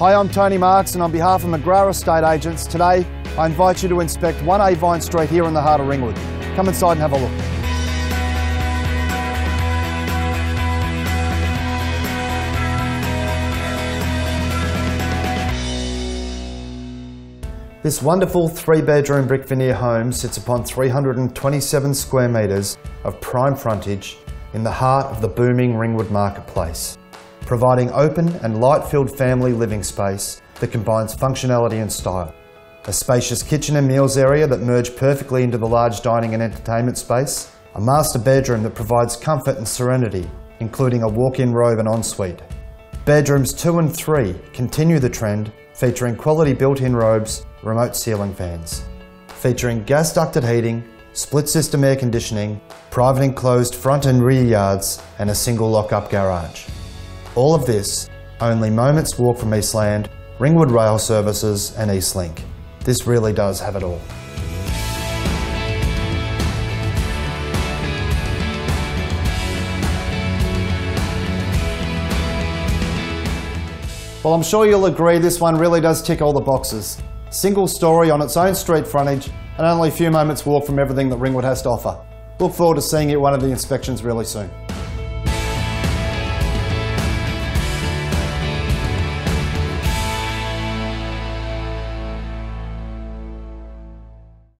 Hi, I'm Tony Marks, and on behalf of McGrath Estate Agents, today I invite you to inspect 1A Vine Street here in the heart of Ringwood. Come inside and have a look. This wonderful three-bedroom brick veneer home sits upon 327 square metres of prime frontage in the heart of the booming Ringwood marketplace, providing open and light-filled family living space that combines functionality and style. A spacious kitchen and meals area that merge perfectly into the large dining and entertainment space, a master bedroom that provides comfort and serenity, including a walk-in robe and ensuite. Bedrooms 2 and 3 continue the trend, featuring quality built-in robes, remote ceiling fans. Featuring gas ducted heating, split system air conditioning, private enclosed front and rear yards, and a single lock-up garage. All of this, only moments walk from Eastland, Ringwood Rail Services and Eastlink. This really does have it all. Well, I'm sure you'll agree this one really does tick all the boxes. Single story on its own street frontage and only a few moments walk from everything that Ringwood has to offer. Look forward to seeing you at one of the inspections really soon.